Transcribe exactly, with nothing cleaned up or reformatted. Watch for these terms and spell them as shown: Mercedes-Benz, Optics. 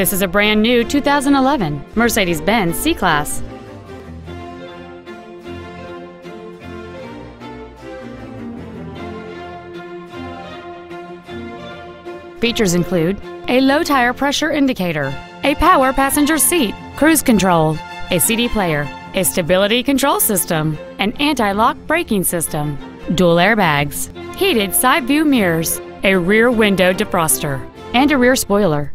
This is a brand new two thousand eleven Mercedes-Benz C-Class. Features include a low tire pressure indicator, a power passenger seat, cruise control, a C D player, a stability control system, an anti-lock braking system, dual airbags, heated side view mirrors, a rear window defroster, and a rear spoiler.